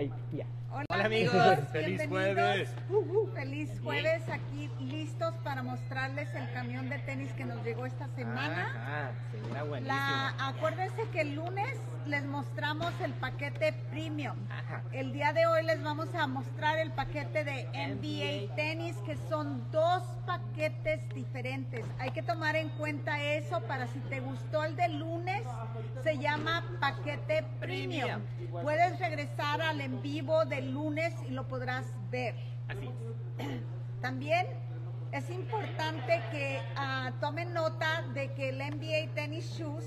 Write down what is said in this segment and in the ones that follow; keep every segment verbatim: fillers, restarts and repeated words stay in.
Ahí, ya. Hola, Hola amigos, feliz jueves. Uh, uh, feliz jueves, aquí listos para mostrarles el camión de tenis que nos llegó esta semana. Ajá, sí, la, acuérdense que el lunes les mostramos el paquete premium. Ajá. El día de hoy les vamos a mostrar el paquete de N B A tenis, que son dos paquetes diferentes. Hay que tomar en cuenta eso para si te gustó el de lunes, se llama paquete premium. Puedes regresar al en vivo del lunes y lo podrás ver. Así es. También es importante que uh, tomen nota de que el N B A Tennis Shoes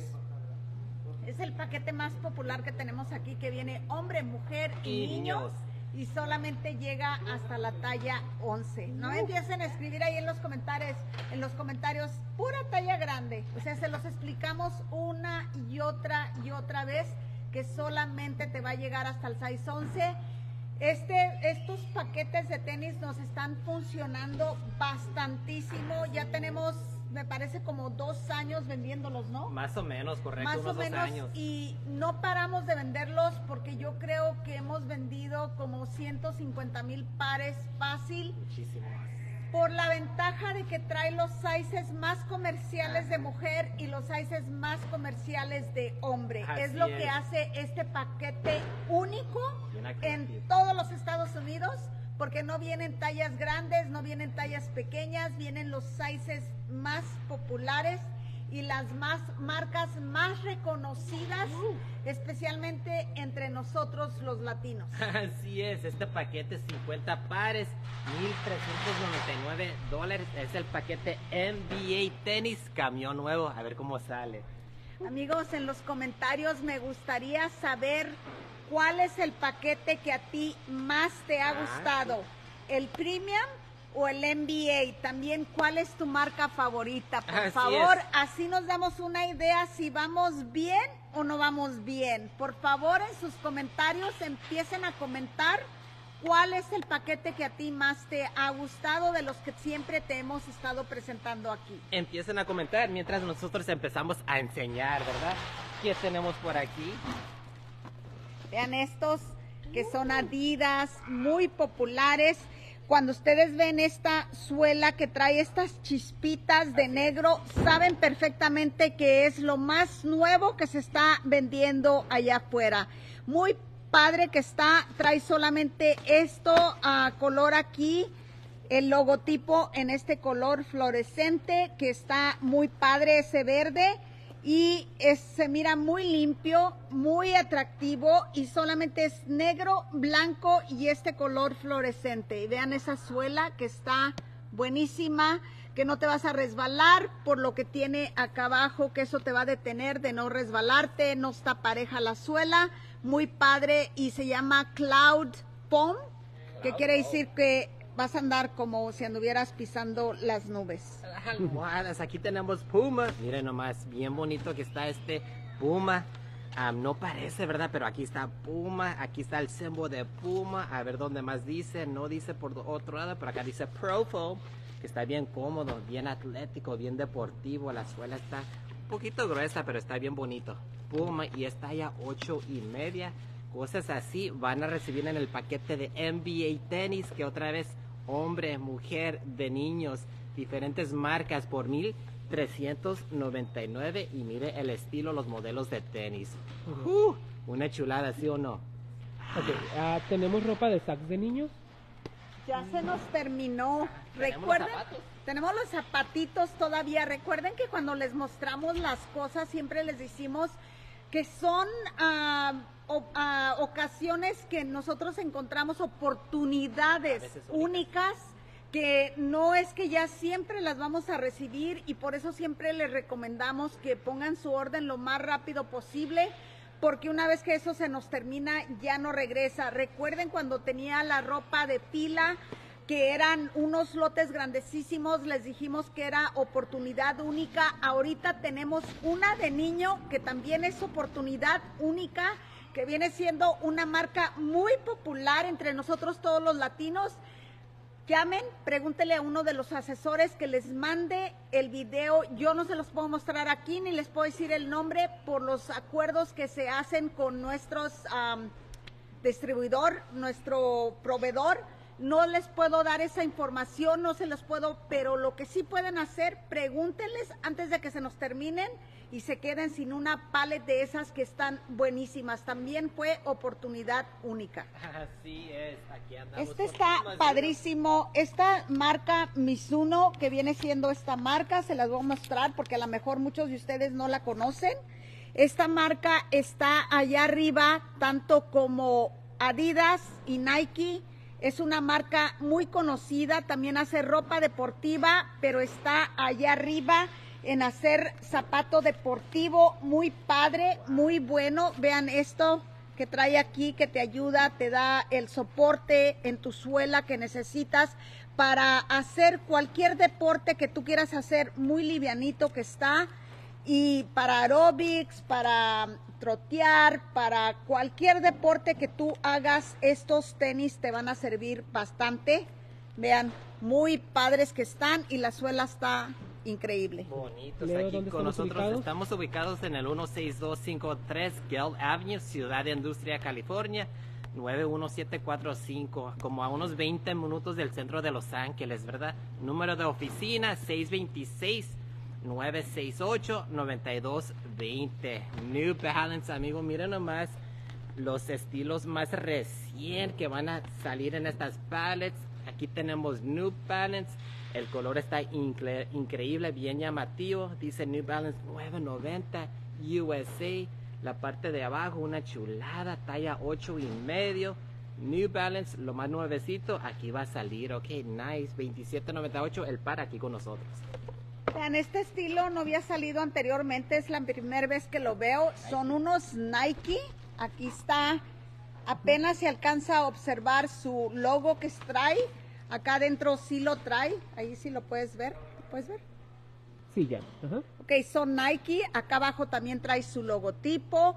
es el paquete más popular que tenemos aquí, que viene hombre, mujer y, y niños, y solamente llega hasta la talla once. No uh. empiecen a escribir ahí en los comentarios, en los comentarios, pura talla grande. O sea, se los explicamos una y otra y otra vez, que solamente te va a llegar hasta el size once. Este, estos paquetes de tenis nos están funcionando bastantísimo. Ya tenemos, me parece, como dos años vendiéndolos, ¿no? Más o menos, correcto. Más unos o menos, dos años. Y no paramos de venderlos, porque yo creo que hemos vendido como ciento cincuenta mil pares fácil. Muchísimos. Por la ventaja de que trae los sizes más comerciales de mujer y los sizes más comerciales de hombre. Así es lo es. que hace este paquete único en todos los Estados Unidos, porque no vienen tallas grandes, no vienen tallas pequeñas, vienen los sizes más populares y las más marcas más reconocidas, uh. especialmente entre nosotros los latinos. Así es, este paquete cincuenta pares, mil trescientos noventa y nueve dólares, es el paquete N B A Tennis, camión nuevo, a ver cómo sale. Amigos, en los comentarios me gustaría saber cuál es el paquete que a ti más te ha gustado, ah, sí. el Premium o el N B A, también cuál es tu marca favorita, por así favor, es. así nos damos una idea si vamos bien o no vamos bien. Por favor, en sus comentarios empiecen a comentar cuál es el paquete que a ti más te ha gustado de los que siempre te hemos estado presentando aquí. Empiecen a comentar mientras nosotros empezamos a enseñar, ¿verdad? ¿Qué tenemos por aquí? Vean estos que son Adidas, muy populares. Cuando ustedes ven esta suela que trae estas chispitas de negro, saben perfectamente que es lo más nuevo que se está vendiendo allá afuera. Muy padre que está, trae solamente esto uh, color aquí, el logotipo en este color fluorescente, que está muy padre ese verde. Y es, se mira muy limpio, muy atractivo, y solamente es negro, blanco y este color fluorescente. Y vean esa suela que está buenísima, que no te vas a resbalar por lo que tiene acá abajo, que eso te va a detener de no resbalarte, no está pareja la suela. Muy padre, y se llama Cloud Pump, que quiere decir que vas a andar como si anduvieras pisando las nubes. Las almohadas, aquí tenemos Puma. Miren nomás, bien bonito que está este Puma. Um, no parece, ¿verdad? Pero aquí está Puma, aquí está el símbolo de Puma. A ver dónde más dice, no dice por otro lado, pero acá dice ProForm, que está bien cómodo, bien atlético, bien deportivo. La suela está un poquito gruesa, pero está bien bonito. Puma, y es talla ocho y media. Cosas así van a recibir en el paquete de N B A Tennis, que otra vez hombre, mujer, de niños, diferentes marcas por mil trescientos noventa y nueve. Y mire el estilo, los modelos de tenis. Uh-huh. uh, Una chulada, ¿sí o no? Okay, uh, ¿tenemos ropa de sacks de niños? Ya se nos terminó. Recuerden, tenemos los zapatitos todavía. Recuerden que cuando les mostramos las cosas siempre les decimos que son uh, o, uh, ocasiones que nosotros encontramos oportunidades únicas, que no es que ya siempre las vamos a recibir, y por eso siempre les recomendamos que pongan su orden lo más rápido posible, porque una vez que eso se nos termina ya no regresa. Recuerden cuando tenía la ropa de pila, que eran unos lotes grandesísimos, les dijimos que era oportunidad única. Ahorita tenemos una de niño que también es oportunidad única, que viene siendo una marca muy popular entre nosotros todos los latinos. Llamen, pregúntele a uno de los asesores que les mande el video. Yo no se los puedo mostrar aquí ni les puedo decir el nombre por los acuerdos que se hacen con nuestros um, distribuidor, nuestro proveedor, no les puedo dar esa información, no se las puedo, pero lo que sí pueden hacer, pregúntenles antes de que se nos terminen y se queden sin una paleta de esas que están buenísimas. También fue oportunidad única. Así es, aquí andamos. Este está padrísimo, esta marca Mizuno, que viene siendo esta marca, se las voy a mostrar porque a lo mejor muchos de ustedes no la conocen. Esta marca está allá arriba, tanto como Adidas y Nike. Es una marca muy conocida, también hace ropa deportiva, pero está allá arriba en hacer zapato deportivo, muy padre, muy bueno. Vean esto que trae aquí, que te ayuda, te da el soporte en tu suela que necesitas para hacer cualquier deporte que tú quieras hacer, muy livianito que está. Y para aeróbics, para trotear, para cualquier deporte que tú hagas, estos tenis te van a servir bastante. Vean, muy padres que están y la suela está increíble. Bonitos. Aquí con nosotros ubicados? Estamos ubicados en el uno seis dos cinco tres Gale Avenue, Ciudad de Industria, California, nueve uno siete cuatro cinco, como a unos veinte minutos del centro de Los Ángeles, ¿verdad? Número de oficina seis dos seis, nueve seis ocho, nueve dos dos cero. New Balance, amigo, miren nomás los estilos más recién que van a salir en estas palettes. Aquí tenemos New Balance, el color está incre increíble, bien llamativo, dice New Balance nueve noventa U S A, la parte de abajo una chulada, talla ocho y medio. New Balance, lo más nuevecito, aquí va a salir, ok, nice, veintisiete noventa y ocho el par aquí con nosotros. Vean, este estilo no había salido anteriormente, es la primera vez que lo veo. Son unos Nike, aquí está, apenas se alcanza a observar su logo que trae. Acá adentro sí lo trae, ahí sí lo puedes ver, ¿puedes ver? Sí, ya. Uh-huh. Ok, son Nike, acá abajo también trae su logotipo.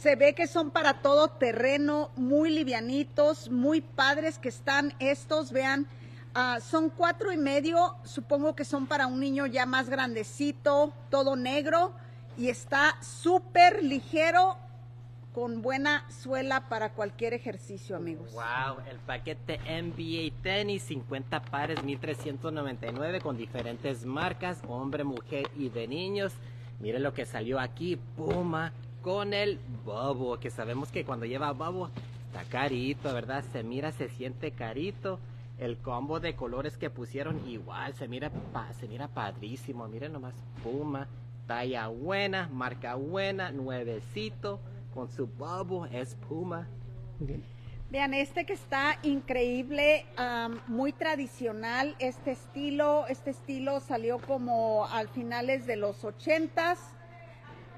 Se ve que son para todo terreno, muy livianitos, muy padres que están estos, vean. Uh, son cuatro y medio, supongo que son para un niño ya más grandecito, todo negro, y está súper ligero, con buena suela para cualquier ejercicio, amigos. Wow, el paquete N B A tenis, cincuenta pares, mil trescientos noventa y nueve, con diferentes marcas, hombre, mujer y de niños. Miren lo que salió aquí, Puma, con el bobo, que sabemos que cuando lleva bobo, está carito, ¿verdad? Se mira, se siente carito. El combo de colores que pusieron igual, se mira, pa, se mira padrísimo. Miren nomás, Puma, talla buena, marca buena, nuevecito, con su bubble, es Puma. Vean, este que está increíble, um, muy tradicional, este estilo, este estilo salió como al finales de los ochentas.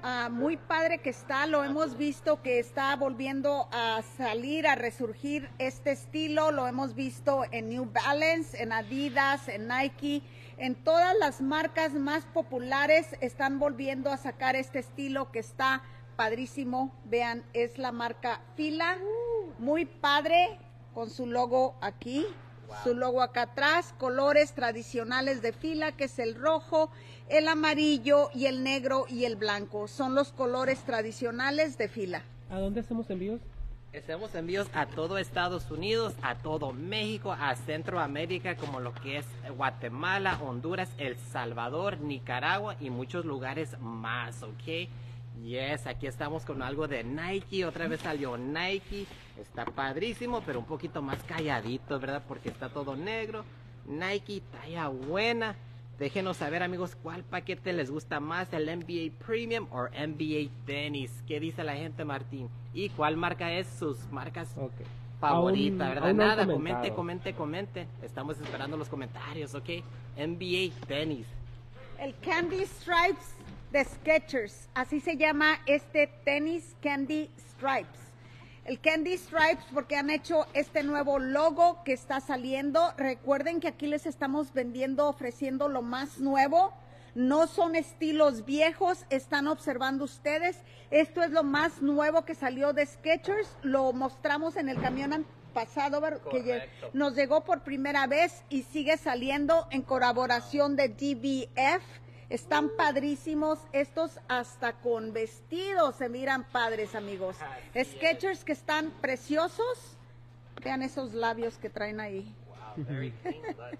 Uh, muy padre que está, lo hemos visto que está volviendo a salir, a resurgir este estilo, lo hemos visto en New Balance, en Adidas, en Nike, en todas las marcas más populares están volviendo a sacar este estilo que está padrísimo. Vean, es la marca Fila, muy padre con su logo aquí. Wow. Su logo acá atrás, colores tradicionales de Fila, que es el rojo, el amarillo y el negro y el blanco. Son los colores tradicionales de Fila. ¿A dónde hacemos envíos? Hacemos envíos a todo Estados Unidos, a todo México, a Centroamérica, como lo que es Guatemala, Honduras, El Salvador, Nicaragua y muchos lugares más, ¿ok? Yes, aquí estamos con algo de Nike, otra vez salió Nike, está padrísimo, pero un poquito más calladito, ¿verdad? Porque está todo negro, Nike, talla buena. Déjenos saber, amigos, cuál paquete les gusta más, el N B A Premium o N B A Tennis. ¿Qué dice la gente, Martín? ¿Y cuál marca es sus marcas okay. favoritas, aún, verdad? Aún Nada, no comente, comente, comente. Estamos esperando los comentarios, ¿ok? N B A Tennis. El Candy Stripes de Skechers, así se llama este tenis, Candy Stripes. El Candy Stripes porque han hecho este nuevo logo que está saliendo. Recuerden que aquí les estamos vendiendo, ofreciendo lo más nuevo. No son estilos viejos, están observando ustedes. Esto es lo más nuevo que salió de Skechers. Lo mostramos en el camión anterior. pasado que nos llegó por primera vez y sigue saliendo en colaboración de D B F, Están padrísimos estos, hasta con vestidos se miran padres, amigos. Así Skechers es. Que están preciosos. Vean esos labios que traen ahí. Wow, very clean look.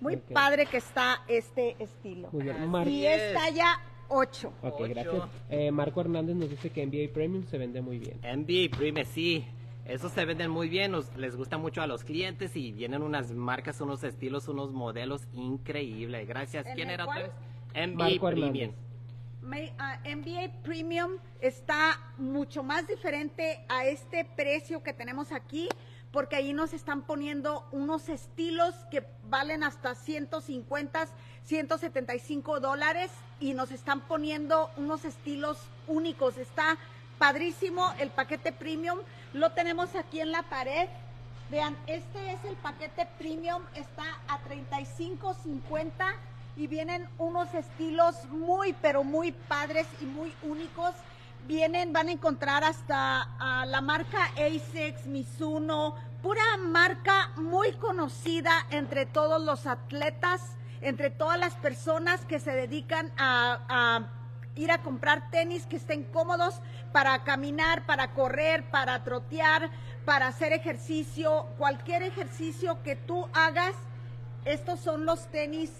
Muy okay. Padre que está este estilo. Muy bien. Y es talla ocho. Ok, ocho. Gracias. Eh, Marco Hernández nos dice que N B A Premium se vende muy bien. N B A Premium, sí. Esos se venden muy bien, nos, les gusta mucho a los clientes y vienen unas marcas, unos estilos, unos modelos increíbles. Gracias. ¿Quién era otra vez? N B A Premium. Me, uh, N B A Premium está mucho más diferente a este precio que tenemos aquí, porque ahí nos están poniendo unos estilos que valen hasta ciento cincuenta, ciento setenta y cinco dólares y nos están poniendo unos estilos únicos. Está padrísimo el paquete Premium. Lo tenemos aquí en la pared. Vean, este es el paquete Premium, está a treinta y cinco cincuenta y vienen unos estilos muy, pero muy padres y muy únicos. Vienen, van a encontrar hasta uh, la marca ASICS, Mizuno, pura marca muy conocida entre todos los atletas, entre todas las personas que se dedican a, a ir a comprar tenis que estén cómodos para caminar, para correr, para trotear, para hacer ejercicio, cualquier ejercicio que tú hagas. Estos son los tenis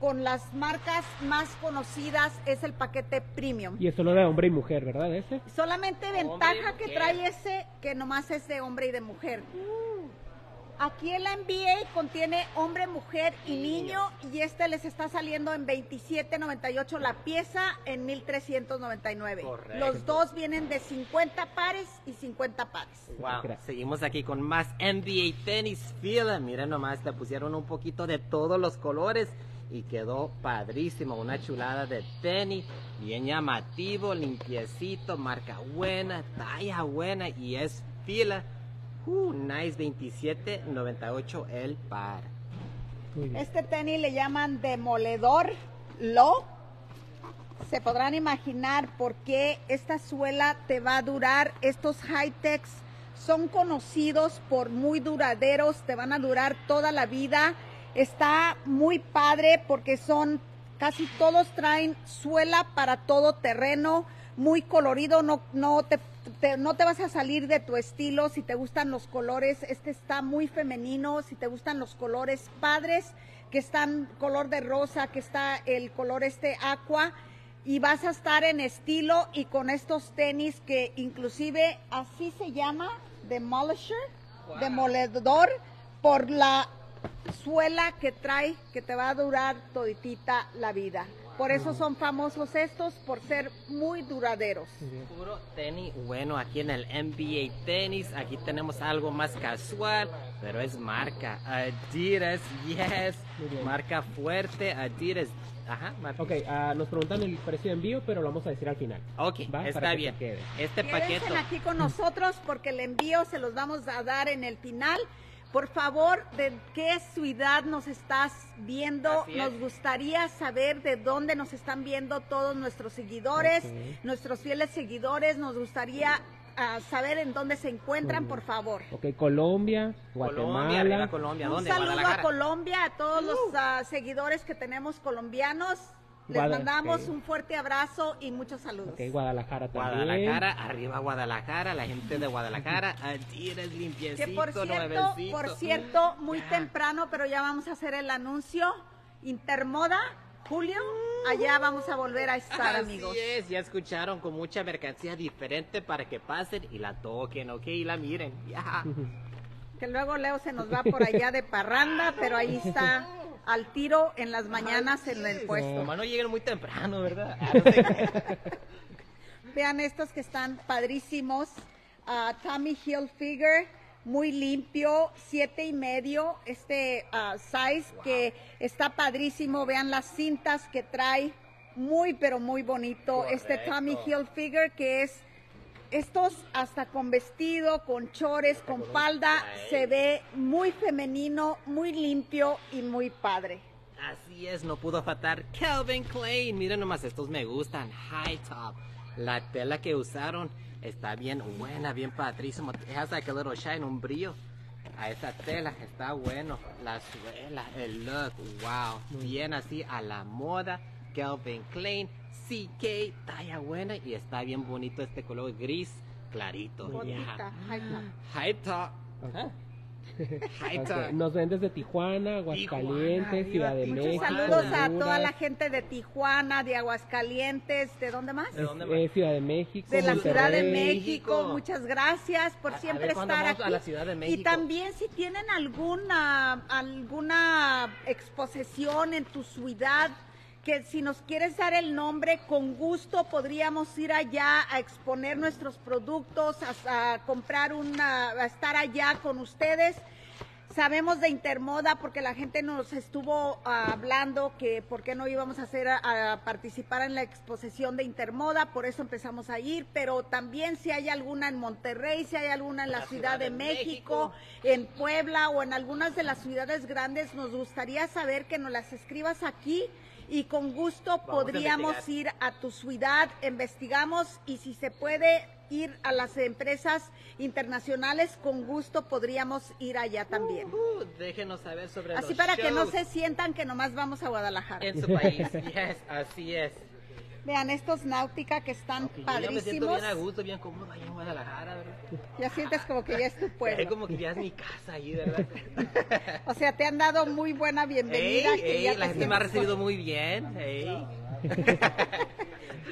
con las marcas más conocidas, es el paquete Premium. Y es solo de hombre y mujer, ¿verdad? Ese. Solamente ventaja que trae ese, que nomás es de hombre y de mujer. Uh. Aquí el N B A contiene hombre, mujer y niño, y este les está saliendo en veintisiete noventa y ocho la pieza, en mil trescientos noventa y nueve. Correcto. Los dos vienen de cincuenta pares y cincuenta pares. Wow. Gracias. Seguimos aquí con más N B A Tennis Field. Miren nomás, le pusieron un poquito de todos los colores y quedó padrísimo, una chulada de tenis, bien llamativo, limpiecito, marca buena, talla buena y es fila. Uh, nice, veintisiete noventa y ocho el par. Este tenis le llaman demoledor low. Se podrán imaginar por qué esta suela te va a durar. Estos high-techs son conocidos por muy duraderos, te van a durar toda la vida. Está muy padre porque son, casi todos traen suela para todo terreno, muy colorido, no, no te Te, no te vas a salir de tu estilo. Si te gustan los colores, este está muy femenino. Si te gustan los colores padres, que están color de rosa, que está el color este aqua, y vas a estar en estilo y con estos tenis que inclusive así se llama, demolisher, wow. Demoledor, por la suela que trae, que te va a durar toditita la vida. Por eso son famosos estos, por ser muy duraderos. Puro tenis, bueno, aquí en el N B A Tenis, aquí tenemos algo más casual, pero es marca Adidas, yes, marca fuerte, Adidas, ajá. Marca. Ok, uh, nos preguntan el precio de envío, pero lo vamos a decir al final. Ok, ¿va? Está bien. Este paquete. Quédense aquí con nosotros porque el envío se los vamos a dar en el final. Por favor, ¿de qué ciudad nos estás viendo? Es. Nos gustaría saber de dónde nos están viendo todos nuestros seguidores, okay. Nuestros fieles seguidores. Nos gustaría uh, saber en dónde se encuentran, por favor. Ok, Colombia, Guatemala. Colombia, Colombia. ¿Dónde? Un saludo a Colombia, a todos uh. los uh, seguidores que tenemos colombianos. Les Guadal mandamos okay. un fuerte abrazo y muchos saludos. Okay, Guadalajara también. Guadalajara, arriba Guadalajara, la gente de Guadalajara, allí eres limpiecito, que por cierto, nuevecito. Por cierto, muy yeah. temprano, pero ya vamos a hacer el anuncio, Intermoda, Julio, allá vamos a volver a estar, así amigos. Así es, ya escucharon, con mucha mercancía diferente para que pasen y la toquen, ok, y la miren. Yeah. Que luego Leo se nos va por allá de parranda, pero ahí está. Al tiro en las mañanas. Ay, en el puesto. No, mano, llegan muy temprano, ¿verdad? Ah, no sé. Vean estos que están padrísimos. Uh, Tommy Hilfiger, muy limpio, siete y medio, este uh, size wow. que está padrísimo. Vean las cintas que trae, muy pero muy bonito. Correcto. Este Tommy Hilfiger que es, estos hasta con vestido, con chores, con falda, se ve muy femenino, muy limpio y muy padre. Así es, no pudo faltar Calvin Klein. Miren nomás, estos me gustan, high top. La tela que usaron está bien buena, bien patrísimo. It has like a little shine, un brillo a esa tela, está bueno. La suela, el look, wow, bien así a la moda. Calvin Klein, C K, talla buena y está bien bonito este color gris clarito. Bonita, high top. High top. Nos ven desde Tijuana, Aguascalientes, Ciudad de México. Muchos saludos a toda la gente de Tijuana, de Aguascalientes, ¿de dónde más? ¿De dónde más? Eh, Ciudad de México. De la Ciudad de México. Muchas gracias por a, siempre a ver, estar aquí. A la Ciudad de México. Y también si tienen alguna, alguna exposición en tu ciudad, que si nos quieres dar el nombre, con gusto podríamos ir allá a exponer nuestros productos, a, a comprar una, a estar allá con ustedes. Sabemos de Intermoda porque la gente nos estuvo uh, hablando que por qué no íbamos a, hacer, a, a participar en la exposición de Intermoda, por eso empezamos a ir, pero también si hay alguna en Monterrey, si hay alguna en la, la Ciudad, Ciudad de, de México, México, en Puebla o en algunas de las ciudades grandes, nos gustaría saber que nos las escribas aquí y con gusto vamos podríamos a ir a tu ciudad, investigamos y si se puede ir a las empresas internacionales, con gusto podríamos ir allá también. Uh, uh, déjenos saber sobre así los para shows. Que no se sientan que nomás vamos a Guadalajara. En su país, yes, así es. Vean estos Náutica que están okay, padrísimos. Yo me siento bien a gusto, bien cómodo ahí en Guadalajara, ¿verdad? Ya sientes como que ya es tu pueblo. Es como que ya es mi casa ahí, ¿verdad? O sea, te han dado muy buena bienvenida. Ey, que ey, ya la gente me ha recibido muy bien. Ey.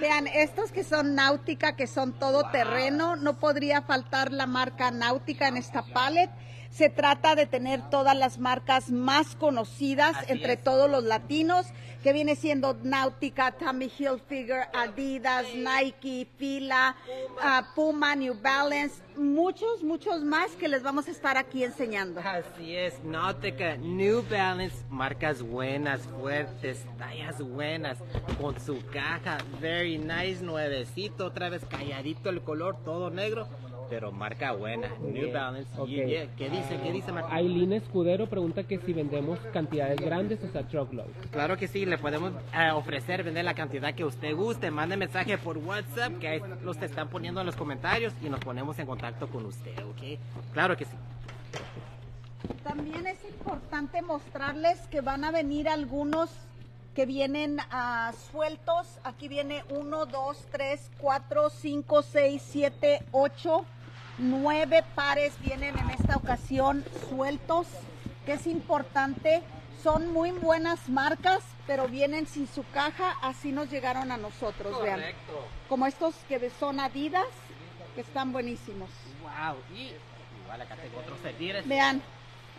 Vean, estos que son Náutica, que son todoterreno, no podría faltar la marca Náutica en esta palette. Se trata de tener todas las marcas más conocidas así entre es. Todos los latinos, que viene siendo Náutica, Tommy Hilfiger, Adidas, Nike, Fila, Puma. Uh, Puma, New Balance, muchos, muchos más que les vamos a estar aquí enseñando. Así es, Náutica, New Balance, marcas buenas, fuertes, tallas buenas, con su caja, very nice, nuevecito, otra vez calladito el color, todo negro. Pero marca buena, New Balance, okay. Yeah, yeah. ¿Qué dice? ¿Qué dice Martín? Aileen Escudero pregunta que si vendemos cantidades grandes, o sea, truckload. Claro que sí, le podemos eh, ofrecer, vender la cantidad que usted guste. Mande mensaje por WhatsApp, que ahí los te están poniendo en los comentarios y nos ponemos en contacto con usted, ¿ok? Claro que sí. También es importante mostrarles que van a venir algunos que vienen uh, sueltos. Aquí viene uno, dos, tres, cuatro, cinco, seis, siete, ocho, nueve pares vienen en esta ocasión sueltos, que es importante. Son muy buenas marcas, pero vienen sin su caja, así nos llegaron a nosotros. Correcto. Vean, como estos que son Adidas, que están buenísimos. Wow, y igual acá tengo otros Adidas. Vean,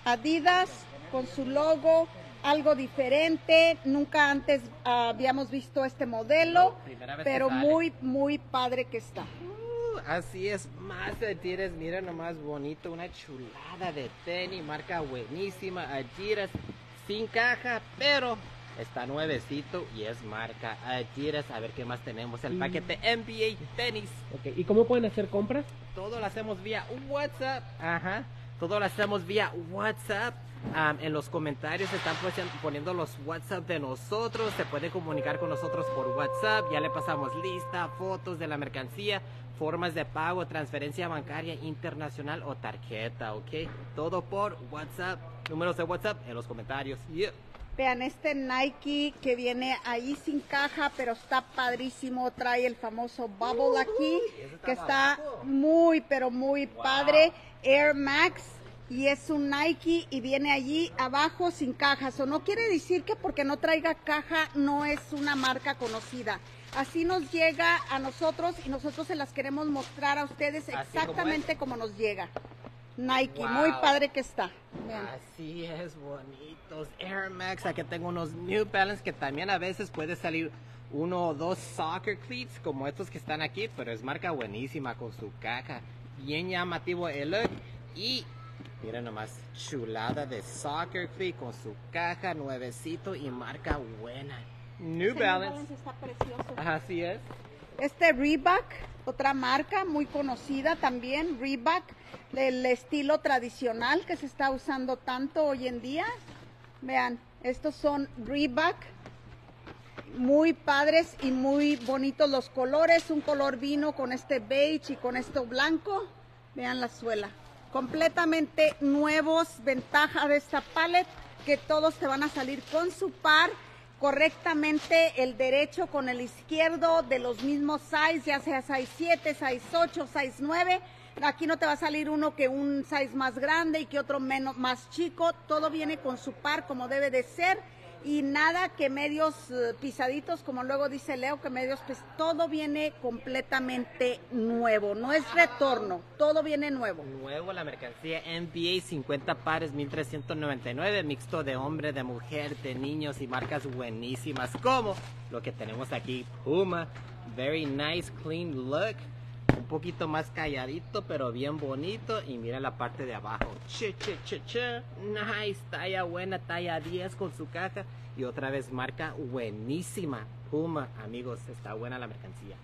Adidas con su logo. Algo diferente, nunca antes uh, habíamos visto este modelo, no, pero muy, muy padre que está. Uh, así es, más Adidas, mira nomás bonito, una chulada de tenis, marca buenísima, Adidas, sin caja, pero está nuevecito y es marca Adidas. A ver qué más tenemos, el paquete N B A tenis. Okay. ¿Y cómo pueden hacer compras? Todo lo hacemos vía WhatsApp, ajá, todo lo hacemos vía WhatsApp. Um, en los comentarios se están poniendo los WhatsApp de nosotros, se puede comunicar con nosotros por WhatsApp, ya le pasamos lista, fotos de la mercancía, formas de pago, transferencia bancaria internacional o tarjeta, ok, todo por WhatsApp, números de WhatsApp en los comentarios. Yeah. Vean este Nike que viene ahí sin caja, pero está padrísimo, trae el famoso bubble aquí, que está muy, pero muy padre, Air Max. Y es un Nike y viene allí abajo sin cajas. O no quiere decir que porque no traiga caja no es una marca conocida. Así nos llega a nosotros y nosotros se las queremos mostrar a ustedes exactamente como, como nos llega. Nike, wow. Muy padre que está. Vean. Así es, bonitos. Air Max, aquí tengo unos New Balance que también a veces puede salir uno o dos soccer cleats como estos que están aquí. Pero es marca buenísima con su caja. Bien llamativo el look y... mira nomás, chulada de soccer cleat con su caja, nuevecito y marca buena. New este Balance. New Balance está precioso. Así es. Este Reebok, otra marca muy conocida también, Reebok, del estilo tradicional que se está usando tanto hoy en día. Vean, estos son Reebok, muy padres y muy bonitos los colores. Un color vino con este beige y con esto blanco. Vean la suela. Completamente nuevos, ventaja de esta palette, que todos te van a salir con su par correctamente el derecho con el izquierdo de los mismos size, ya sea size siete, size ocho, size nueve. Aquí no te va a salir uno que un size más grande y que otro menos, más chico. Todo viene con su par como debe de ser y nada que medios pisaditos, como luego dice Leo, que medios, pues todo viene completamente nuevo. No es retorno, todo viene nuevo. Nuevo la mercancía N B A, cincuenta pares, mil trescientos noventa y nueve, mixto de hombre, de mujer, de niños y marcas buenísimas como lo que tenemos aquí, Puma. Very nice, clean look. Un poquito más calladito, pero bien bonito. Y mira la parte de abajo. Che, che, che, che. Nice. Talla buena, talla diez con su caja. Y otra vez marca buenísima. Puma, amigos, está buena la mercancía.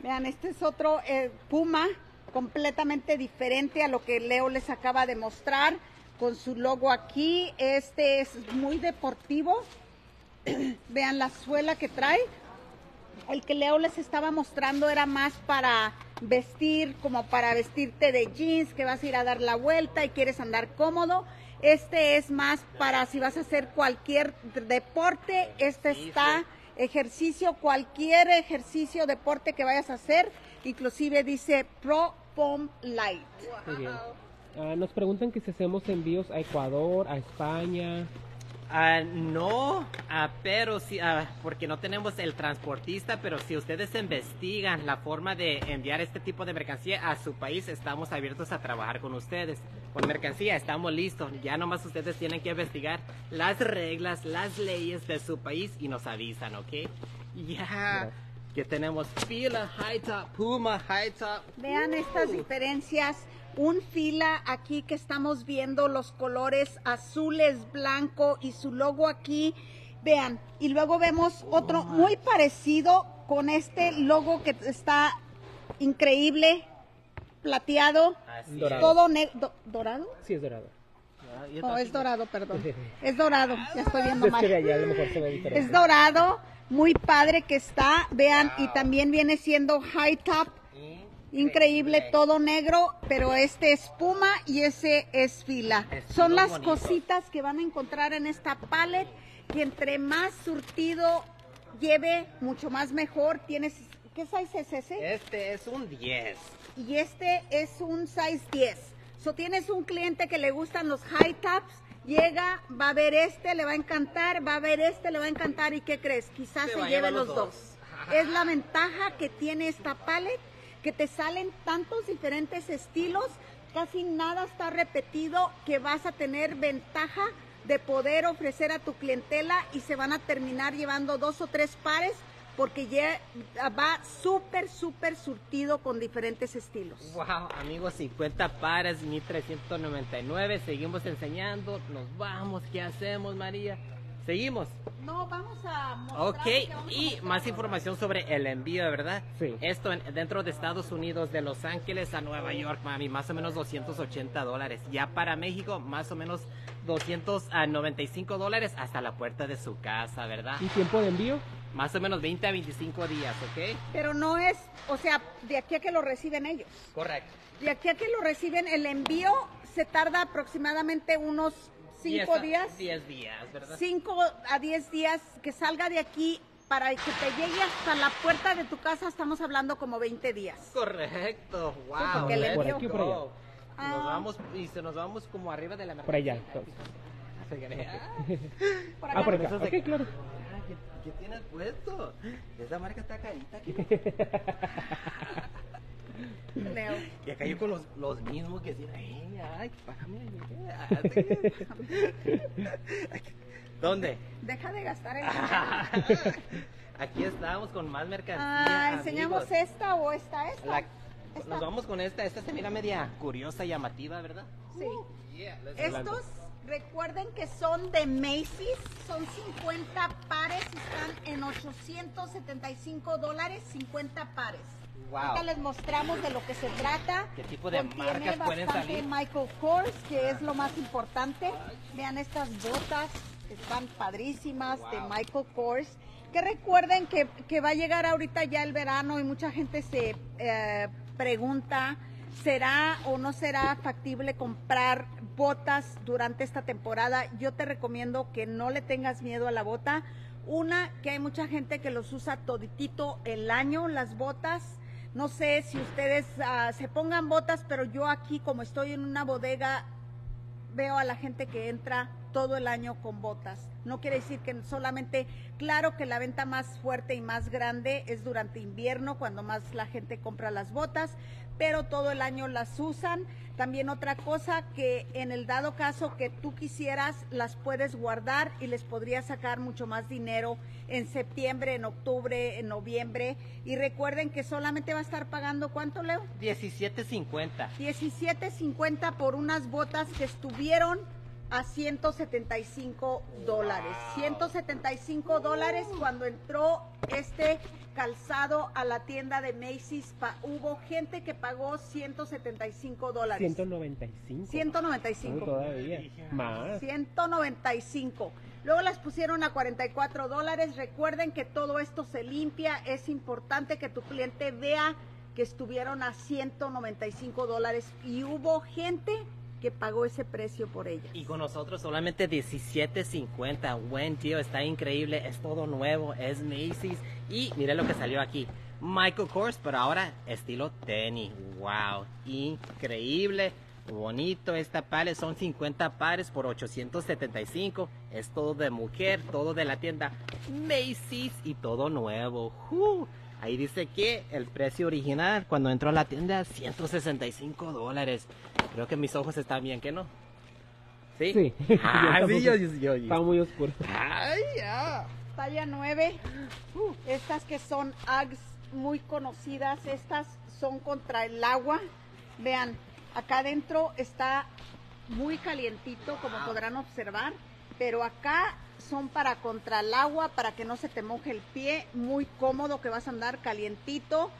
Vean, este es otro eh, Puma, completamente diferente a lo que Leo les acaba de mostrar. Con su logo aquí. Este es muy deportivo. Vean la suela que trae. El que Leo les estaba mostrando era más para vestir, como para vestirte de jeans, que vas a ir a dar la vuelta y quieres andar cómodo. Este es más para si vas a hacer cualquier deporte. Este está ejercicio, cualquier ejercicio, deporte que vayas a hacer. Inclusive dice ProForm Light. Wow. Uh, nos preguntan que si hacemos envíos a Ecuador, a España. Uh, no, uh, pero sí, uh, porque no tenemos el transportista, pero si ustedes investigan la forma de enviar este tipo de mercancía a su país, estamos abiertos a trabajar con ustedes. Con mercancía estamos listos, ya nomás ustedes tienen que investigar las reglas, las leyes de su país y nos avisan, ¿ok? Ya, yeah. Que tenemos fila, high top, Puma, high top. Vean uh. estas diferencias. Un fila aquí que estamos viendo los colores azules, blanco y su logo aquí, vean, y luego vemos otro muy parecido con este logo que está increíble, plateado, dorado. Todo negro, ¿dorado? Sí, es dorado. No, oh, es dorado, perdón, es dorado, ya estoy viendo mal, es dorado, muy padre que está, vean, y también viene siendo high top. Increíble, todo negro, pero este es Puma y ese es fila. Son las cositas que van a encontrar en esta palette, que entre más surtido lleve, mucho más mejor. Tienes, ¿qué size es ese? Este es un diez. Y este es un size diez. So, tienes un cliente que le gustan los high tops, llega, va a ver este, le va a encantar, va a ver este, le va a encantar. ¿Y qué crees? Quizás se lleve los dos. Es la ventaja que tiene esta palette, que te salen tantos diferentes estilos, casi nada está repetido, que vas a tener ventaja de poder ofrecer a tu clientela y se van a terminar llevando dos o tres pares porque ya va súper, súper surtido con diferentes estilos. Wow, amigos, cincuenta pares, mil trescientos noventa y nueve, seguimos enseñando, nos vamos, ¿qué hacemos, María? Seguimos. No, vamos a mostrar. Ok, y más información sobre el envío, ¿verdad? Sí. Esto en, dentro de Estados Unidos, de Los Ángeles a Nueva York, mami, más o menos doscientos ochenta dólares. Ya para México, más o menos doscientos noventa y cinco dólares hasta la puerta de su casa, ¿verdad? ¿Y tiempo de envío? Más o menos veinte a veinticinco días, ¿ok? Pero no es, o sea, de aquí a que lo reciben ellos. Correcto. De aquí a que lo reciben, el envío se tarda aproximadamente unos... cinco días, diez días, ¿verdad? cinco a diez días que salga de aquí para que te llegue hasta la puerta de tu casa, estamos hablando como veinte días. Correcto, wow. Sí, porque le por aquí, por allá. Nos ah. vamos y se nos vamos como arriba de la mercancía. Por allá. Por acá. Ah, por acá. Eso okay, se... claro. Ah, ¿qué, ¿Qué tienes puesto? Esa marca está carita aquí. Leo. Y acá yo con los, los mismos que decían, ay, ay, págame. ¿Dónde? Deja de gastar el dinero. Aquí estamos con más mercancía. Ah, ¿enseñamos amigos. esta o esta, esta? La, esta? Nos vamos con esta. Esta se mira media curiosa, llamativa, ¿verdad? Sí. Uh, yeah, Estos, recuerden que son de Macy's. Son cincuenta pares y están en ochocientos setenta y cinco dólares, cincuenta pares. Wow. Acá les mostramos de lo que se trata. ¿Qué tipo de marcas pueden salir? Michael Kors, que es lo más importante. Vean estas botas, que están padrísimas, wow, de Michael Kors. Que recuerden que, que va a llegar ahorita ya el verano y mucha gente se eh, pregunta, ¿será o no será factible comprar botas durante esta temporada? Yo te recomiendo que no le tengas miedo a la bota. Una, que hay mucha gente que los usa toditito el año, las botas. No sé si ustedes uh, se pongan botas, pero yo aquí, como estoy en una bodega, veo a la gente que entra todo el año con botas. No quiere decir que solamente, claro que la venta más fuerte y más grande es durante invierno, cuando más la gente compra las botas, pero todo el año las usan. También otra cosa, que en el dado caso que tú quisieras, las puedes guardar y les podrías sacar mucho más dinero en septiembre, en octubre, en noviembre. Y recuerden que solamente va a estar pagando, ¿cuánto, Leo? diecisiete cincuenta. diecisiete cincuenta por unas botas que estuvieron a ciento setenta y cinco dólares. Wow. ciento setenta y cinco dólares cuando entró este calzado a la tienda de Macy's. Pa, hubo gente que pagó ciento setenta y cinco dólares. ciento noventa y cinco. ciento noventa y cinco. No, todavía. Más. ciento noventa y cinco. Luego las pusieron a cuarenta y cuatro dólares. Recuerden que todo esto se limpia. Es importante que tu cliente vea que estuvieron a ciento noventa y cinco dólares y hubo gente que pagó ese precio por ella. Y con nosotros solamente diecisiete cincuenta. Buen tío, está increíble, es todo nuevo, es Macy's. Y mire lo que salió aquí, Michael Kors, pero ahora estilo tenis. Wow, increíble, bonito esta pares. Son cincuenta pares por ochocientos setenta y cinco. Es todo de mujer, todo de la tienda Macy's y todo nuevo. Uh, ahí dice que el precio original cuando entró a la tienda, ciento sesenta y cinco dólares. Creo que mis ojos están bien, ¿qué no? ¿Sí? Sí. Ah, sí, yo, yo, yo, yo. Está muy oscuro. Ay, ya. Talla nueve. Uh, estas que son Uggs muy conocidas, estas son contra el agua. Vean, acá adentro está muy calientito, como wow, podrán observar. Pero acá son para contra el agua, para que no se te moje el pie. Muy cómodo, que vas a andar calientito.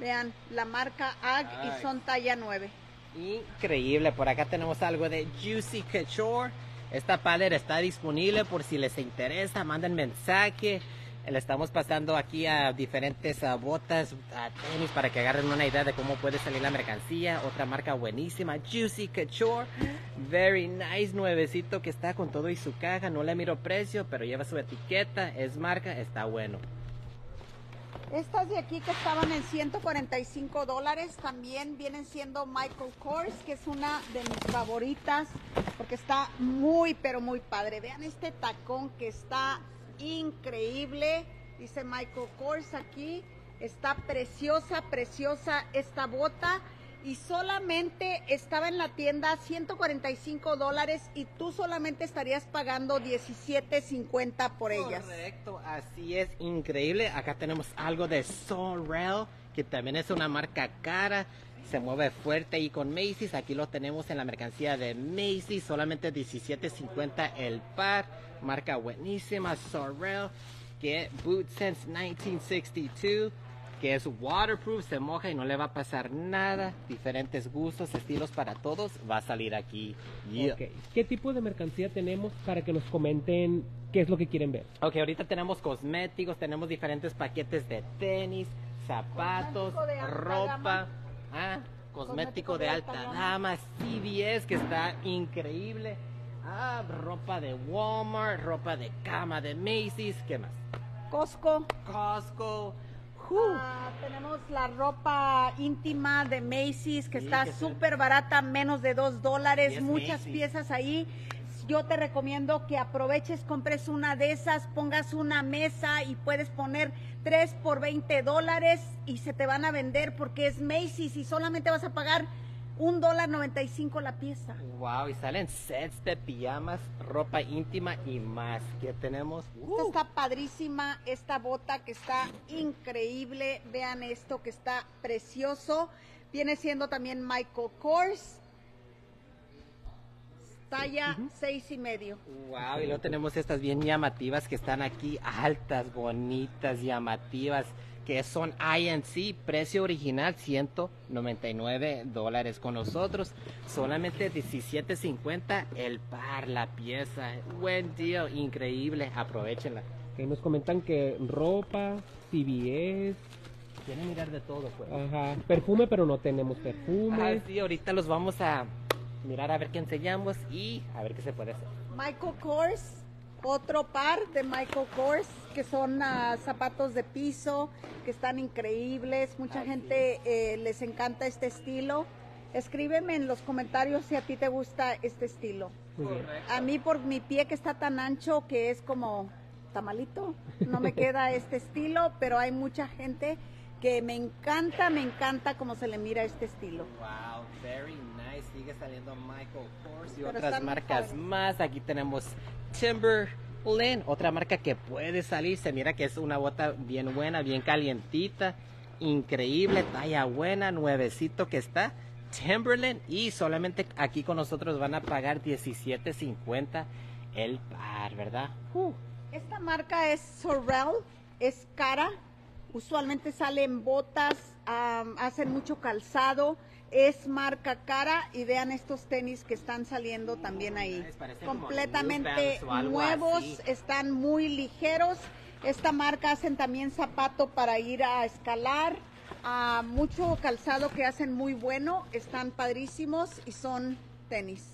Vean, la marca Uggs. Ay. Y son talla nueve. Increíble. Por acá tenemos algo de Juicy Couture. Esta paleta está disponible por si les interesa, manden mensaje. Le estamos pasando aquí a diferentes a botas, a tenis, para que agarren una idea de cómo puede salir la mercancía. Otra marca buenísima, Juicy Couture. Very nice, nuevecito, que está con todo y su caja. No le miro precio, pero lleva su etiqueta, es marca, está bueno. Estas de aquí que estaban en ciento cuarenta y cinco dólares también vienen siendo Michael Kors, que es una de mis favoritas porque está muy pero muy padre. Vean este tacón que está increíble, dice Michael Kors aquí. Está preciosa, preciosa esta bota y solamente estaba en la tienda ciento cuarenta y cinco dólares y tú solamente estarías pagando diecisiete cincuenta por ellas. Correcto, así es, increíble. Acá tenemos algo de Sorel, que también es una marca cara, se mueve fuerte y con Macy's. Aquí lo tenemos en la mercancía de Macy's, solamente diecisiete cincuenta el par, marca buenísima, Sorel. Que boot since nineteen sixty-two, que es waterproof, se moja y no le va a pasar nada. Diferentes gustos, estilos para todos, va a salir aquí. Yeah. Okay. ¿Qué tipo de mercancía tenemos para que nos comenten qué es lo que quieren ver? Ok, ahorita tenemos cosméticos, tenemos diferentes paquetes de tenis, zapatos, ropa, ah, cosmético, cosmético de alta, alta dama, C V S, que está increíble, ah, ropa de Walmart, ropa de cama de Macy's, ¿qué más? Costco. Costco. Uh, tenemos la ropa íntima de Macy's, que sí, está súper barata, menos de dos dólares, muchas Macy's piezas ahí. Yo te recomiendo que aproveches, compres una de esas, pongas una mesa y puedes poner tres por veinte dólares y se te van a vender porque es Macy's y solamente vas a pagar un dólar noventa y cinco la pieza. Wow, y salen sets de pijamas, ropa íntima y más. ¿Qué tenemos? Uh. Esta está padrísima, esta bota que está increíble. Vean esto que está precioso. Viene siendo también Michael Kors. Talla uh-huh. seis y medio. Wow, y luego tenemos estas bien llamativas que están aquí, altas, bonitas, llamativas, que son I N C, precio original ciento noventa y nueve dólares. Con nosotros solamente diecisiete cincuenta el par, la pieza. Buen deal, increíble, aprovechenla. Que nos comentan que ropa, C V S, quieren mirar de todo pues. Ajá, perfume, pero no tenemos perfume. Ah, sí, ahorita los vamos a mirar a ver qué enseñamos y a ver qué se puede hacer. Michael Kors, Otro par de Michael Kors, que son uh, zapatos de piso, que están increíbles. Mucha Así gente eh, les encanta este estilo. Escríbeme en los comentarios si a ti te gusta este estilo. Correcto. A mí, por mi pie que está tan ancho que es como tamalito, no me queda este estilo, pero hay mucha gente que me encanta, me encanta cómo se le mira este estilo. Wow, very nice. Sigue saliendo Michael Kors y pero otras marcas más. Aquí tenemos Timberland, otra marca que puede salir. Se mira que es una bota bien buena, bien calientita, increíble, talla buena, nuevecito que está. Timberland, y solamente aquí con nosotros van a pagar diecisiete cincuenta el par, ¿verdad? Uh. Esta marca es Sorel, es cara, usualmente salen botas, um, hacen mucho calzado, es marca cara, y vean estos tenis que están saliendo también ahí, completamente nuevos, están muy ligeros. Esta marca hacen también zapato para ir a escalar. Uh, mucho calzado que hacen muy bueno, están padrísimos y son tenis.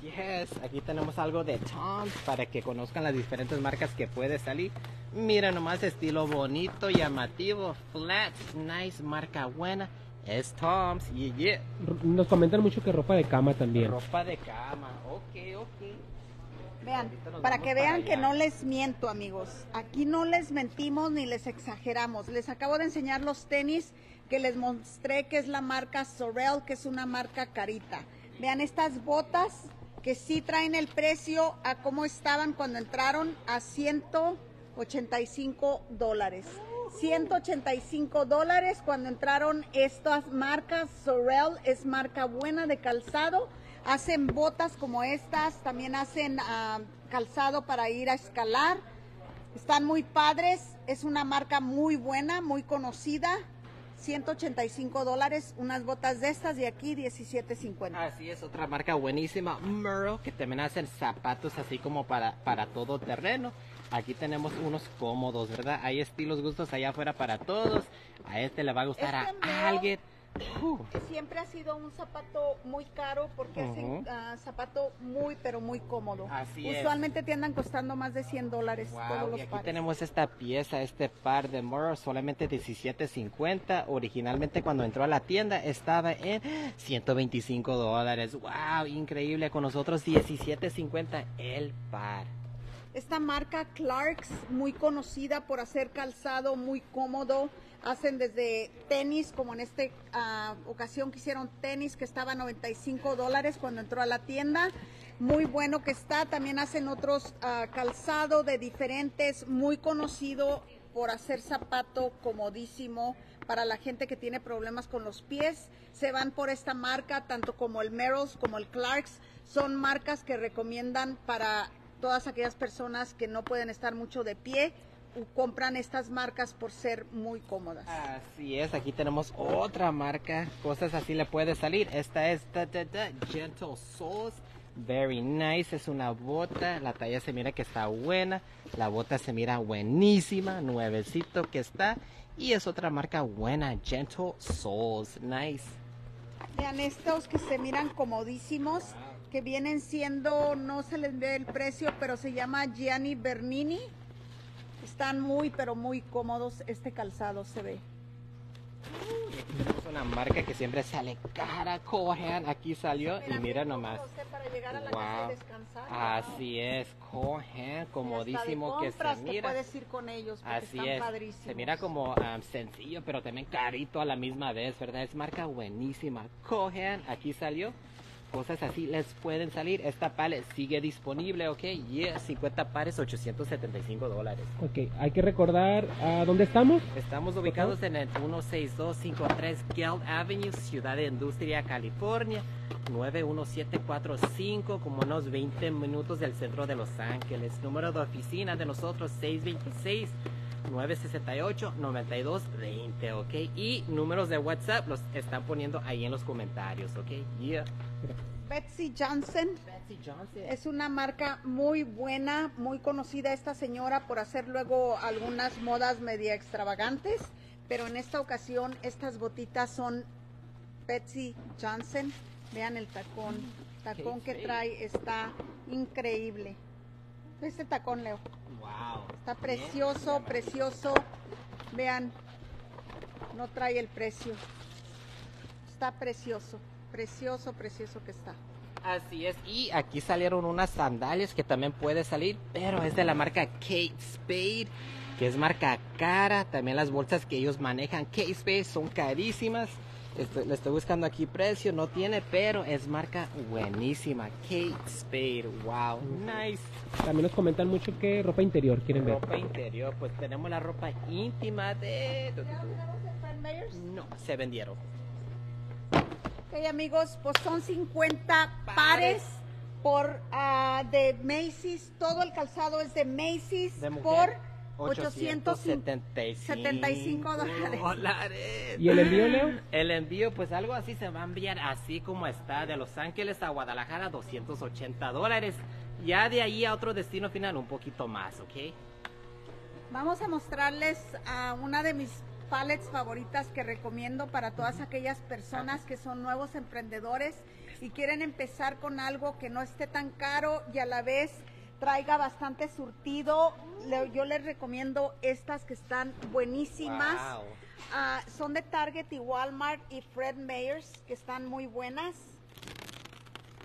Yes, aquí tenemos algo de Tom's para que conozcan las diferentes marcas que puede salir. Mira nomás, estilo bonito, llamativo, flat, nice, marca buena. Es Tom's, yeah, yeah. Nos comentan mucho que ropa de cama también. Ropa de cama, ok, ok. Vean, para que vean para que no les miento, amigos. Aquí no les mentimos ni les exageramos. Les acabo de enseñar los tenis que les mostré, que es la marca Sorel, que es una marca carita. Vean estas botas que sí traen el precio a cómo estaban cuando entraron, a ciento ochenta y cinco dólares. ciento ochenta y cinco dólares cuando entraron estas marcas. Sorel es marca buena de calzado. Hacen botas como estas, también hacen uh, calzado para ir a escalar. Están muy padres, es una marca muy buena, muy conocida. ciento ochenta y cinco dólares, unas botas de estas, y aquí diecisiete cincuenta. Así es, otra marca buenísima, Merrell, que también hacen zapatos así como para, para todo terreno. Aquí tenemos unos cómodos, ¿verdad? Hay estilos, gustos allá afuera para todos. A este le va a gustar este a Merrell... alguien. Uh. Siempre ha sido un zapato muy caro porque uh-huh. hacen uh, zapato muy pero muy cómodo. Así es. Usualmente te andan costando más de cien dólares. Wow. Todos los y aquí pares. Tenemos esta pieza, este par de Merrell, solamente diecisiete cincuenta. Originalmente cuando entró a la tienda estaba en ciento veinticinco dólares. Wow, increíble. Con nosotros diecisiete cincuenta el par. Esta marca Clarks, muy conocida por hacer calzado muy cómodo. Hacen desde tenis, como en esta uh, ocasión que hicieron tenis, que estaba a noventa y cinco dólares cuando entró a la tienda. Muy bueno que está. También hacen otros uh, calzado de diferentes, muy conocido por hacer zapato comodísimo para la gente que tiene problemas con los pies. Se van por esta marca, tanto como el Merrell, como el Clarks. Son marcas que recomiendan para todas aquellas personas que no pueden estar mucho de pie. Compran estas marcas por ser muy cómodas. Así es, aquí tenemos otra marca, cosas así le puede salir. Esta es da, da, da, Gentle Souls, very nice, es una bota, la talla se mira que está buena, la bota se mira buenísima, nuevecito que está, y es otra marca buena, Gentle Souls, nice. Vean estos que se miran comodísimos, que vienen siendo, no se les ve el precio, pero se llama Gianni Bernini. Están muy, pero muy cómodos. Este calzado se ve. Es una marca que siempre sale cara. Cole Haan aquí salió. Mira, y mira nomás. Para llegar a la wow. casa y descansar, ¿no? Así es. Cole Haan, comodísimo que se mira. Te puedes ir con ellos porque Así están es. Padrísimos. Se mira como um, sencillo, pero también carito a la misma vez, ¿verdad? Es marca buenísima. Cole Haan aquí salió. Cosas así les pueden salir. Esta paleta sigue disponible, ok. Yeah, cincuenta pares, ochocientos setenta y cinco dólares. Ok, hay que recordar uh, dónde estamos. Estamos ubicados en el uno seis dos cinco tres Gale Avenue, Ciudad de Industria, California, nueve uno siete cuatro cinco, como unos veinte minutos del centro de Los Ángeles. Número de oficina de nosotros, seis dos seis, nueve seis ocho, nueve dos dos cero, ok. Y números de WhatsApp los están poniendo ahí en los comentarios, ok. Yeah. Betsey Johnson. Betsey Johnson es una marca muy buena, muy conocida esta señora por hacer luego algunas modas media extravagantes, pero en esta ocasión estas botitas son Betsey Johnson. Vean el tacón, tacón que trae, está increíble. Este tacón, Leo. Wow. Está precioso, bien, precioso. Vean, no trae el precio. Está precioso, precioso, precioso que está. Así es, y aquí salieron unas sandalias que también puede salir, pero es de la marca Kate Spade, que es marca cara. También las bolsas que ellos manejan, Kate Spade, son carísimas. Estoy, le estoy buscando aquí precio, no tiene, pero es marca buenísima. Kate Spade, wow, nice. También nos comentan mucho que ropa interior quieren ropa ver. Ropa interior, pues tenemos la ropa íntima de... No, se vendieron. Ok, amigos, pues son cincuenta pares, pares por, uh, de Macy's. Todo el calzado es de Macy's, de mujer, por ochocientos setenta y cinco dólares. ¿Y el envío, Leo? El envío, pues algo así se va a enviar así como está, de Los Ángeles a Guadalajara, doscientos ochenta dólares. Ya de ahí a otro destino final, un poquito más, ¿ok? Vamos a mostrarles a una de mis pallets favoritas que recomiendo para todas aquellas personas que son nuevos emprendedores y quieren empezar con algo que no esté tan caro y a la vez traiga bastante surtido. Le, yo les recomiendo estas que están buenísimas. Wow. Uh, son de Target y Walmart y Fred Meyers, que están muy buenas.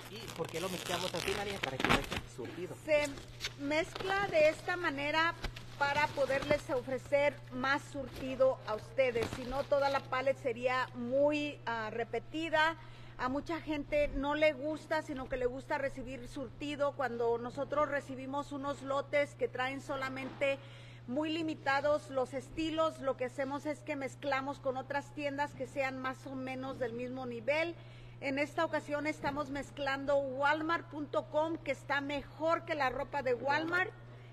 ¿Y por qué lo mezclamos así, María? Para que no esté surtido. Se mezcla de esta manera para poderles ofrecer más surtido a ustedes, si no toda la paleta sería muy uh, repetida. A mucha gente no le gusta, sino que le gusta recibir surtido. Cuando nosotros recibimos unos lotes que traen solamente muy limitados los estilos, lo que hacemos es que mezclamos con otras tiendas que sean más o menos del mismo nivel. En esta ocasión estamos mezclando Walmart punto com, que está mejor que la ropa de Walmart,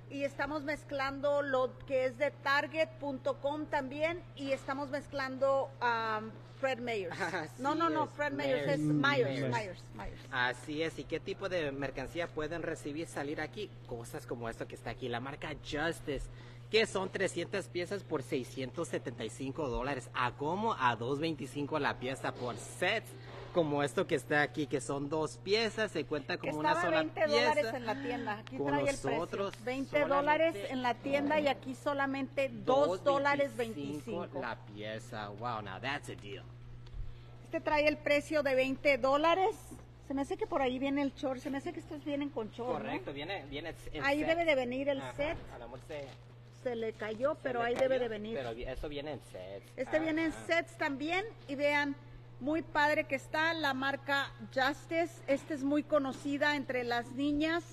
y estamos mezclando lo que es de Target punto com también, y estamos mezclando um, Fred Meyers. Así no, no, no, Fred Meyers es Myers, Myers, Myers, Myers. Así es, ¿y qué tipo de mercancía pueden recibir, salir aquí? Cosas como esto que está aquí, la marca Justice, que son trescientas piezas por seiscientos setenta y cinco dólares, a como a dos veinticinco la pieza por set. Como esto que está aquí, que son dos piezas, se cuenta como una sola pieza. Estaba veinte dólares en la tienda, aquí trae el precio. veinte dólares en la tienda y aquí solamente dos dólares veinticinco la pieza. Wow, now that's a deal. Este trae el precio de veinte dólares. Se me hace que por ahí viene el short, se me hace que estos vienen con short. Correcto, ¿no? viene, viene el ahí set. Debe de venir el Ajá, set. A la se le cayó, pero le ahí cayó, debe de venir. Pero eso viene en sets. Este ah, viene en ah. sets también, y vean. Muy padre que está la marca Justice. Esta es muy conocida entre las niñas.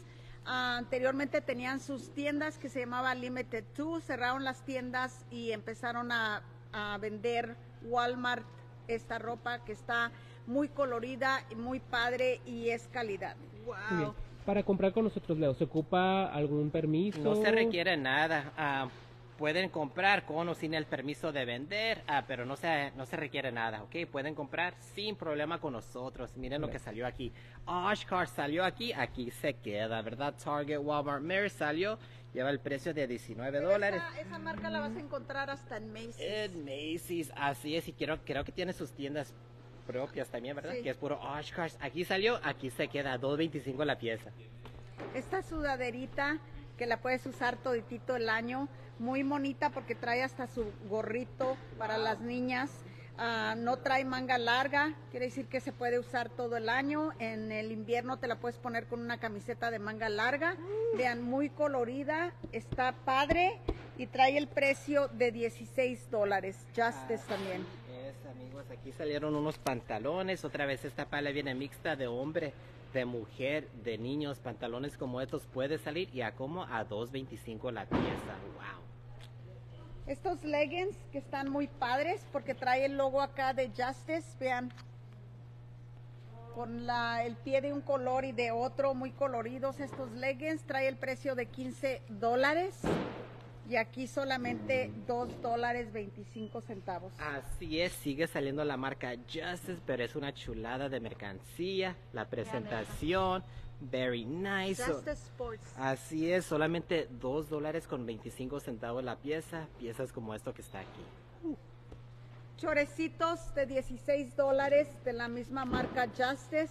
Uh, anteriormente tenían sus tiendas que se llamaba Limited Two. Cerraron las tiendas y empezaron a, a vender Walmart esta ropa que está muy colorida y muy padre y es calidad. Wow. Para comprar con nosotros, Leo, ¿se ocupa algún permiso? No se requiere nada. Uh, Pueden comprar con o sin el permiso de vender, ah, pero no se, no se requiere nada, ¿ok? Pueden comprar sin problema con nosotros. Miren lo que salió aquí. OshKosh salió aquí, aquí se queda, ¿verdad? Target, Walmart, Mary salió, lleva el precio de diecinueve dólares. Esa, esa marca la vas a encontrar hasta en Macy's. En Macy's, así es, y quiero, creo que tiene sus tiendas propias también, ¿verdad? Sí. Que es puro OshKosh. Aquí salió, aquí se queda, dos veinticinco la pieza. Esta sudaderita que la puedes usar toditito el año, muy bonita porque trae hasta su gorrito para wow. las niñas, uh, no trae manga larga, quiere decir que se puede usar todo el año. En el invierno te la puedes poner con una camiseta de manga larga. mm. Vean, muy colorida, está padre y trae el precio de dieciséis dólares. Justice ah, también es, amigos. Aquí salieron unos pantalones, otra vez esta pala viene mixta de hombre, de mujer, de niños. Pantalones como estos puede salir y a como a dos veinticinco la pieza. Wow. Estos leggings que están muy padres porque trae el logo acá de Justice, vean, con la, el pie de un color y de otro, muy coloridos estos leggings. Trae el precio de quince dólares. Y aquí solamente dos dólares veinticinco centavos. Así es, sigue saliendo la marca Justice, pero es una chulada de mercancía. La presentación, very nice. Justice Sports. Así es, solamente dos dólares con veinticinco centavos la pieza. Piezas como esto que está aquí. Uh. Chorecitos de dieciséis dólares de la misma marca Justice.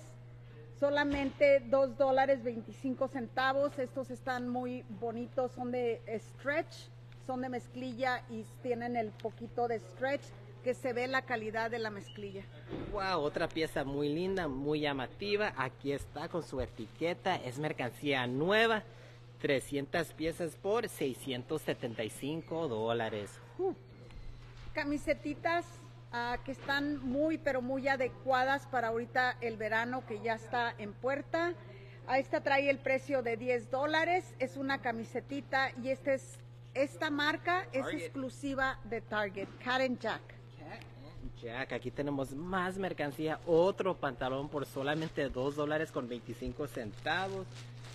solamente dos dólares veinticinco centavos. Estos están muy bonitos, son de stretch, son de mezclilla y tienen el poquito de stretch que se ve la calidad de la mezclilla. Wow, otra pieza muy linda, muy llamativa. Aquí está con su etiqueta, es mercancía nueva, trescientas piezas por seiscientos setenta y cinco dólares. Uh. Camisetitas uh, que están muy pero muy adecuadas para ahorita el verano que ya está en puerta. A esta trae el precio de diez dólares, es una camisetita y este es, esta marca es Target, exclusiva de Target, Cat and Jack. Jack, aquí tenemos más mercancía, otro pantalón por solamente dos dólares con veinticinco centavos.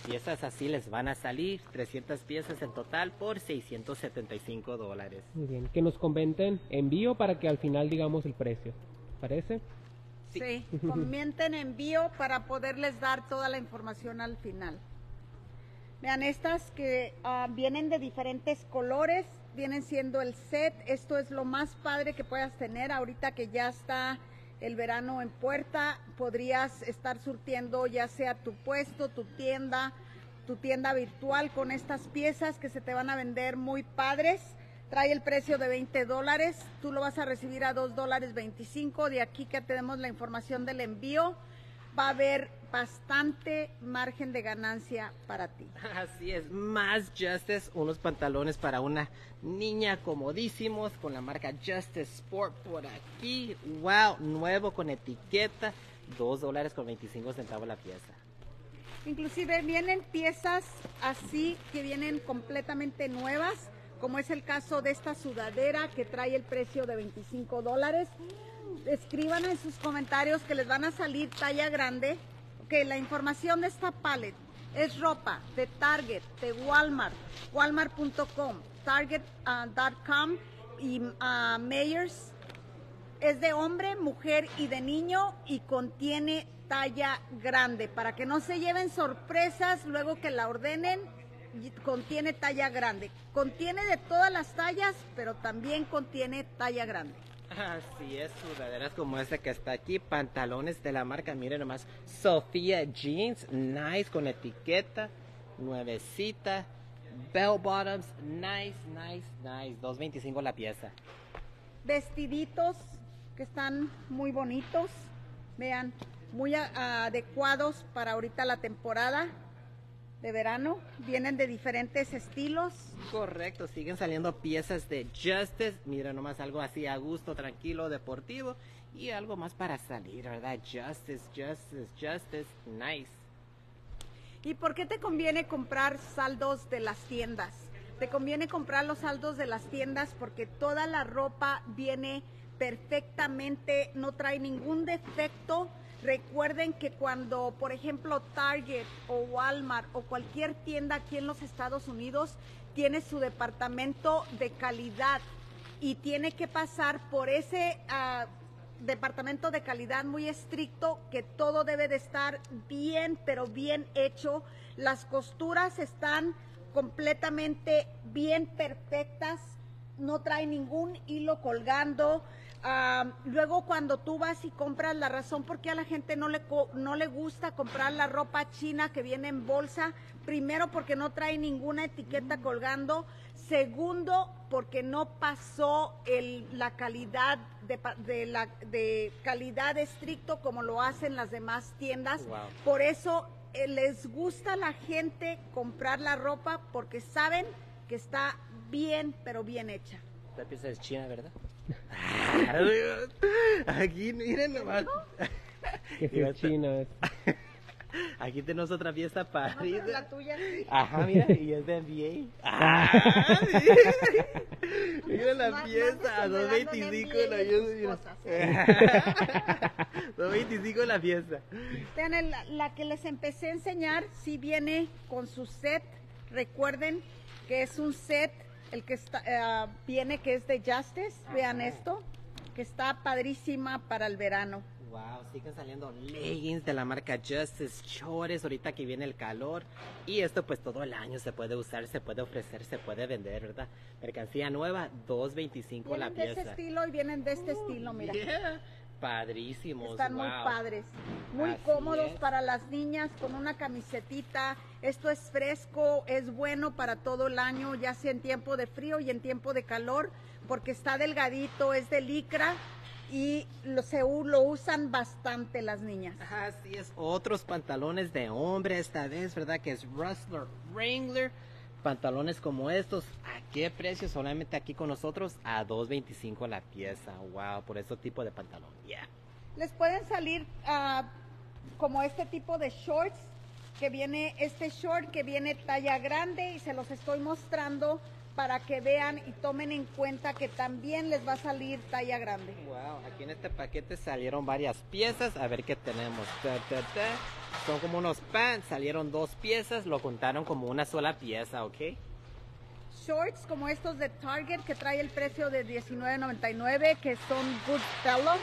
Piezas así les van a salir, trescientas piezas en total por seiscientos setenta y cinco dólares. Muy bien, que nos comenten envío para que al final digamos el precio, ¿parece? Sí, sí. Comenten envío para poderles dar toda la información al final. Vean estas que uh, vienen de diferentes colores, vienen siendo el set. Esto es lo más padre que puedas tener ahorita que ya está el verano en puerta. Podrías estar surtiendo ya sea tu puesto, tu tienda, tu tienda virtual con estas piezas que se te van a vender muy padres. Trae el precio de veinte dólares, tú lo vas a recibir a dos dólares veinticinco. De aquí que tenemos la información del envío, va a haber bastante margen de ganancia para ti. Así es, más Justice, unos pantalones para una niña comodísimos con la marca Justice Sport por aquí. Wow, nuevo con etiqueta, dos dólares con veinticinco centavos la pieza. Inclusive vienen piezas así que vienen completamente nuevas, como es el caso de esta sudadera que trae el precio de veinticinco dólares. Escriban en sus comentarios que les van a salir talla grande. Ok, la información de esta palette es ropa de Target, de Walmart, Walmart punto com, Target punto com uh, y uh, Mayors. Es de hombre, mujer y de niño y contiene talla grande. Para que no se lleven sorpresas luego que la ordenen, contiene talla grande. Contiene de todas las tallas, pero también contiene talla grande. Así es, sudaderas como esta que está aquí, pantalones de la marca, miren nomás, Sofia Jeans, nice, con etiqueta, nuevecita, bell bottoms, nice, nice, nice, dos veinticinco la pieza. Vestiditos que están muy bonitos, vean, muy adecuados para ahorita la temporada de verano, vienen de diferentes estilos. Correcto, siguen saliendo piezas de Justice, mira nomás algo así a gusto, tranquilo, deportivo y algo más para salir, ¿verdad? Justice, Justice, Justice, nice. ¿Y por qué te conviene comprar saldos de las tiendas? Te conviene comprar los saldos de las tiendas porque toda la ropa viene perfectamente, no trae ningún defecto. Recuerden que cuando, por ejemplo, Target o Walmart o cualquier tienda aquí en los Estados Unidos tiene su departamento de calidad y tiene que pasar por ese uh, departamento de calidad muy estricto, que todo debe de estar bien, pero bien hecho. Las costuras están completamente bien perfectas, no trae ningún hilo colgando. Uh, luego cuando tú vas y compras, la razón por qué a la gente no le, no le gusta comprar la ropa china que viene en bolsa, primero porque no trae ninguna etiqueta colgando, segundo porque no pasó el, la calidad de, de, la, de calidad estricto como lo hacen las demás tiendas. Wow. Por eso eh, les gusta a la gente comprar la ropa porque saben que está bien pero bien hecha. Esta pieza es china, ¿verdad? Aquí miren nomás. Que sea china. Aquí tenemos otra pieza para no, pero la tuya sí. Ajá, mira, y es de N B A. Ah, sí. Mira la pieza, a dos veinticinco la pieza. dos veinticinco la pieza. La, la que les empecé a enseñar, si sí viene con su set. Recuerden que es un set. El que está, uh, viene que es de Justice, vean esto, que está padrísima para el verano. Wow, siguen saliendo leggings de la marca Justice, shorts, ahorita que viene el calor. Y esto pues todo el año se puede usar, se puede ofrecer, se puede vender, ¿verdad? Mercancía nueva, dos veinticinco la pieza. Vienen de ese estilo y vienen de este uh, estilo, mira. Yeah. Padrísimos. Están wow. muy padres, muy Así cómodos es. Para las niñas, con una camisetita. Esto es fresco, es bueno para todo el año, ya sea en tiempo de frío y en tiempo de calor, porque está delgadito, es de licra y lo, se, lo usan bastante las niñas. Así es. Otros pantalones de hombre esta vez, ¿verdad? Que es Rustler Wrangler. Pantalones como estos, ¿a qué precio? Solamente aquí con nosotros a dos veinticinco la pieza. Wow, por este tipo de pantalón. Yeah. Les pueden salir uh, como este tipo de shorts, que viene este short que viene talla grande, y se los estoy mostrando para que vean y tomen en cuenta que también les va a salir talla grande. Wow, aquí en este paquete salieron varias piezas. A ver qué tenemos. Ta, ta, ta. Son como unos pants, salieron dos piezas, lo contaron como una sola pieza, ¿ok? Shorts como estos de Target, que trae el precio de diecinueve noventa y nueve, que son Goodfellow.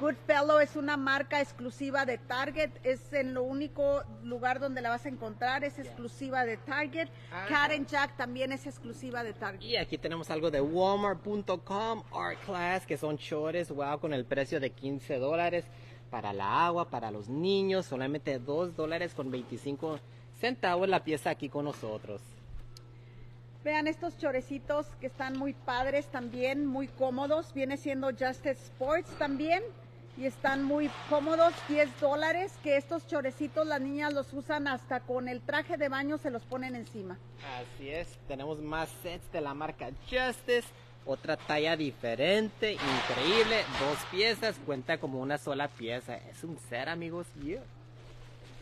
Goodfellow es una marca exclusiva de Target, es en lo único lugar donde la vas a encontrar, es exclusiva de Target. Ah. Cat and Jack también es exclusiva de Target. Y aquí tenemos algo de Walmart punto com, Art Class, que son shorts, wow, con el precio de quince dólares. Para la agua, para los niños, solamente dos dólares con veinticinco centavos la pieza aquí con nosotros. Vean estos chorecitos que están muy padres también, muy cómodos. Viene siendo Justice Sports también y están muy cómodos, diez dólares. Que estos chorecitos las niñas los usan hasta con el traje de baño, se los ponen encima. Así es, tenemos más sets de la marca Justice. Otra talla diferente, increíble, dos piezas, cuenta como una sola pieza. Es un set, amigos. Yeah.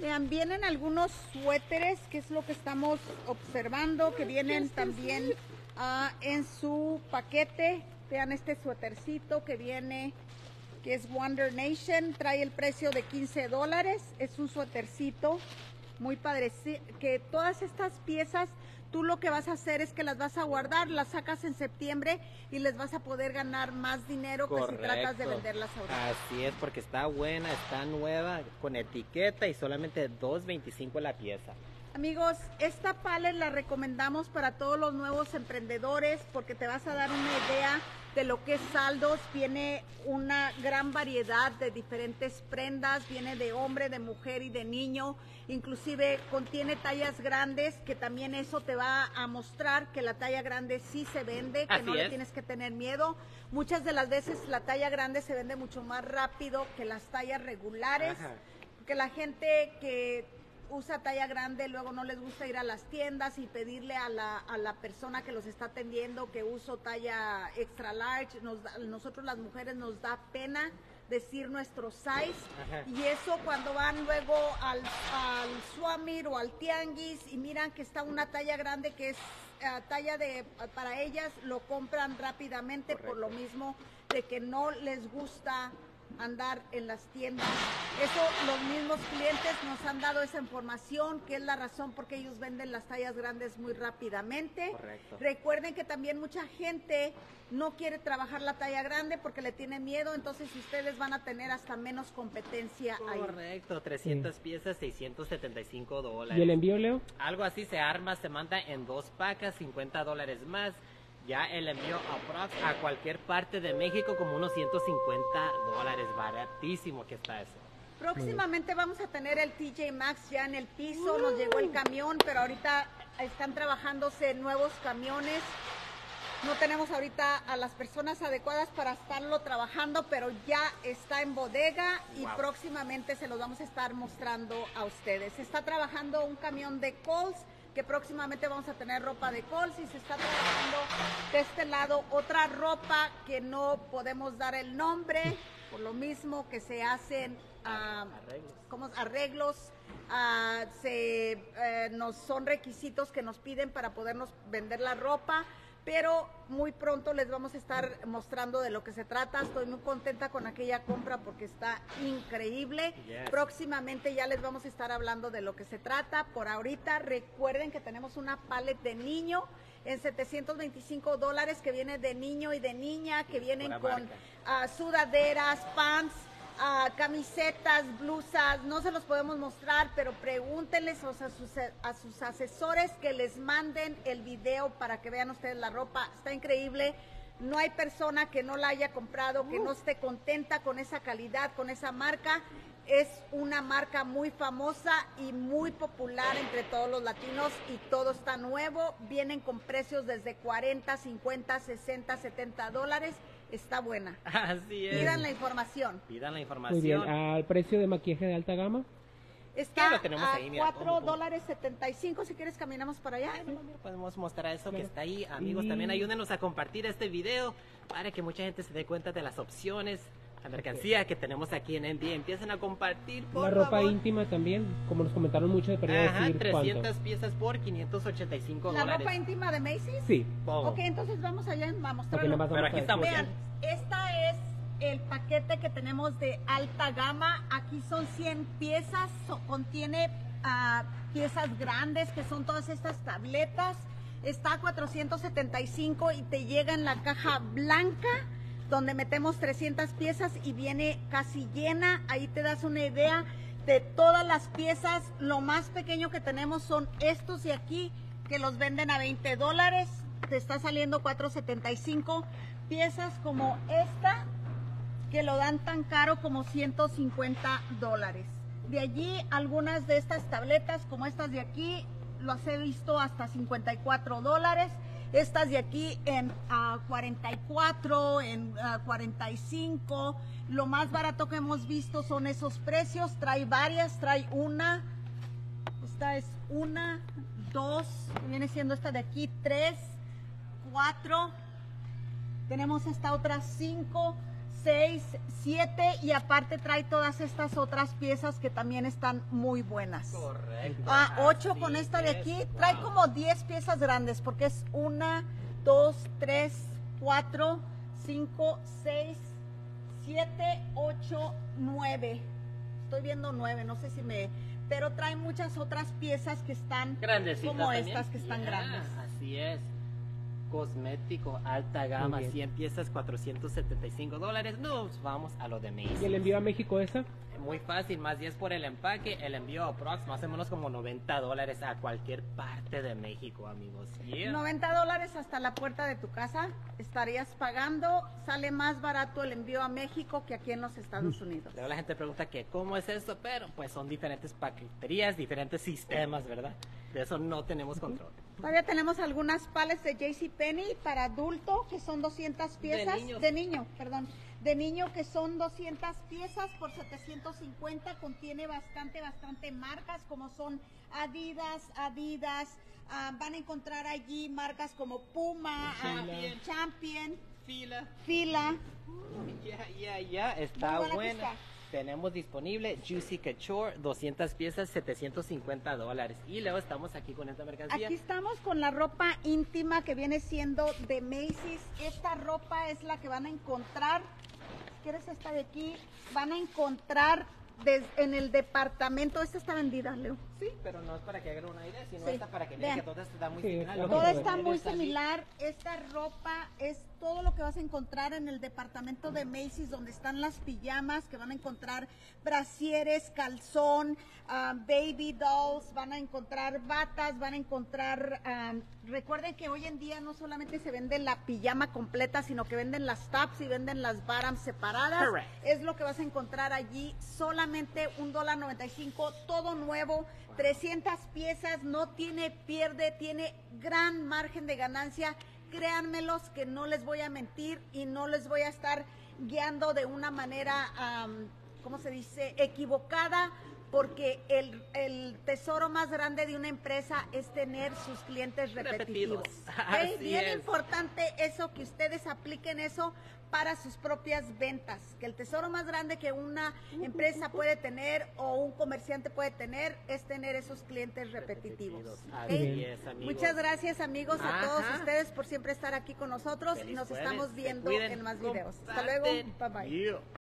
Vean, vienen algunos suéteres, que es lo que estamos observando, que vienen también uh, en su paquete. Vean este suétercito que viene, que es Wonder Nation, trae el precio de quince dólares. Es un suétercito muy padre, que todas estas piezas... Tú lo que vas a hacer es que las vas a guardar, las sacas en septiembre y les vas a poder ganar más dinero. Correcto. Que si tratas de venderlas ahora. Así es, porque está buena, está nueva, con etiqueta y solamente dos veinticinco la pieza. Amigos, esta paleta la recomendamos para todos los nuevos emprendedores porque te vas a dar una idea de lo que es saldos. Viene una gran variedad de diferentes prendas, viene de hombre, de mujer y de niño, inclusive contiene tallas grandes, que también eso te va a mostrar que la talla grande sí se vende, que Así no es. le tienes que tener miedo. Muchas de las veces la talla grande se vende mucho más rápido que las tallas regulares, Ajá. que la gente que... usa talla grande, luego no les gusta ir a las tiendas y pedirle a la, a la persona que los está atendiendo que uso talla extra large. Nos da, nosotros las mujeres nos da pena decir nuestro size, y eso cuando van luego al, al swamir o al tianguis y miran que está una talla grande que es uh, talla de para ellas, lo compran rápidamente. Correcto. Por lo mismo de que no les gusta andar en las tiendas. Eso los mismos clientes nos han dado esa información, que es la razón por qué ellos venden las tallas grandes muy rápidamente. Correcto. Recuerden que también mucha gente no quiere trabajar la talla grande porque le tiene miedo, entonces ustedes van a tener hasta menos competencia. Correcto, ahí. Correcto, trescientas sí. piezas, seiscientos setenta y cinco dólares. ¿Y el envío, Leo? Algo así se arma, se manda en dos pacas, cincuenta dólares más. Ya el envío a, a cualquier parte de México como unos ciento cincuenta dólares, baratísimo que está eso. Próximamente vamos a tener el T J Maxx ya en el piso, nos llegó el camión, pero ahorita están trabajándose nuevos camiones. No tenemos ahorita a las personas adecuadas para estarlo trabajando, pero ya está en bodega y wow. próximamente se los vamos a estar mostrando a ustedes. Se está trabajando un camión de Kohl's, que próximamente vamos a tener ropa de Kohl's, y se está trabajando de este lado otra ropa que no podemos dar el nombre, por lo mismo que se hacen uh, arreglos, como, arreglos uh, se, uh, nos, son requisitos que nos piden para podernos vender la ropa, pero muy pronto les vamos a estar mostrando de lo que se trata. Estoy muy contenta con aquella compra porque está increíble. Yes. Próximamente ya les vamos a estar hablando de lo que se trata. Por ahorita recuerden que tenemos una paleta de niño en setecientos veinticinco dólares que viene de niño y de niña, que vienen con uh, sudaderas, pants, Uh, camisetas, blusas. No se los podemos mostrar, pero pregúntenles a sus, a sus asesores que les manden el video para que vean ustedes la ropa. Está increíble. No hay persona que no la haya comprado, que uh. no esté contenta con esa calidad, con esa marca. Es una marca muy famosa y muy popular entre todos los latinos y todo está nuevo. Vienen con precios desde cuarenta, cincuenta, sesenta, setenta dólares. Está buena. Así es. Pidan la información. Pidan la información. Muy bien. ¿Al precio de maquillaje de alta gama? Está a cuatro dólares setenta y cinco. Si quieres caminamos para allá. Ay, no, mira, podemos mostrar eso, claro, que está ahí. Amigos, y... también ayúdenos a compartir este video para que mucha gente se dé cuenta de las opciones, la mercancía que tenemos aquí en N B. Empiecen a compartir, por favor. La ropa íntima también, como nos comentaron muchos. Ajá, trescientas piezas por quinientos ochenta y cinco dólares. ¿La ropa íntima de Macy's? Sí. Oh. Ok, entonces vamos allá a mostrarlo. Okay, pero aquí estamos. Vean, esta es el paquete que tenemos de alta gama. Aquí son cien piezas. So, contiene uh, piezas grandes que son todas estas tabletas. Está a cuatrocientos setenta y cinco y te llega en la caja blanca, donde metemos trescientas piezas y viene casi llena. Ahí te das una idea de todas las piezas. Lo más pequeño que tenemos son estos de aquí, que los venden a veinte dólares. Te está saliendo cuatrocientos setenta y cinco. Piezas como esta, que lo dan tan caro como ciento cincuenta dólares. De allí, algunas de estas tabletas, como estas de aquí, las he visto hasta cincuenta y cuatro dólares. Estas de aquí en uh, cuarenta y cuatro, en uh, cuarenta y cinco. Lo más barato que hemos visto son esos precios. Trae varias, trae una. Esta es una, dos. Viene siendo esta de aquí, tres, cuatro. Tenemos esta otra, cinco, seis, siete. Y aparte trae todas estas otras piezas que también están muy buenas. Correcto. Ah, ocho con esta de aquí. Trae como diez piezas grandes, porque es una, dos, tres, cuatro, cinco, seis, siete, ocho, nueve. Estoy viendo nueve, no sé si me... Pero trae muchas otras piezas que están grandes, como también estas que están, yeah, grandes. Así es. Cosmético, alta gama, cien piezas, cuatrocientos setenta y cinco dólares. Nos vamos a lo de Macy's. ¿Y el envío a México esa? Muy fácil, más diez por el empaque. El envío aprox, más o menos como noventa dólares a cualquier parte de México, amigos. Yeah. noventa dólares hasta la puerta de tu casa estarías pagando. Sale más barato el envío a México que aquí en los Estados Unidos. Luego la gente pregunta que cómo es eso, pero pues son diferentes paqueterías, diferentes sistemas, ¿verdad? De eso no tenemos control. Todavía tenemos algunas pales de JCPenney para adulto, que son doscientas piezas. De niño. De niño, perdón. De niño, que son doscientas piezas por setecientos cincuenta. Contiene bastante, bastante marcas, como son Adidas, Adidas. Uh, van a encontrar allí marcas como Puma, Champion, uh, Champion Fila. Fila. Ya, ya, ya. Está buena. Tenemos disponible Juicy Couture, doscientas piezas, setecientos cincuenta dólares. Y luego estamos aquí con esta mercancía. Aquí estamos con la ropa íntima que viene siendo de Macy's. Esta ropa es la que van a encontrar, si quieres esta de aquí, van a encontrar des, en el departamento. Esta está vendida, Leo. Sí, pero no es para que hagan una idea, sino sí, esta para que vean que toda está muy similar. Sí, toda está muy similar. Esta ropa es todo lo que vas a encontrar en el departamento de Macy's, donde están las pijamas, que van a encontrar brasieres, calzón, um, baby dolls, van a encontrar batas, van a encontrar... Um, recuerden que hoy en día no solamente se vende la pijama completa, sino que venden las tops y venden las bottoms separadas. Correct. Es lo que vas a encontrar allí, solamente un dólar noventa y cinco, todo nuevo. trescientas piezas, no tiene pierde, tiene gran margen de ganancia. Créanmelos que no les voy a mentir y no les voy a estar guiando de una manera, um, ¿cómo se dice?, equivocada, porque el, el tesoro más grande de una empresa es tener sus clientes repetitivos. Repetidos. Es bien importante eso, que ustedes apliquen eso para sus propias ventas, que el tesoro más grande que una empresa puede tener o un comerciante puede tener es tener esos clientes repetitivos. repetitivos. ¿Okay? Así es, amigos. Muchas gracias, amigos, a Ajá. todos ustedes por siempre estar aquí con nosotros. Feliz Nos jueves. Estamos viendo en más videos. Hasta luego. Bye bye. Yeah.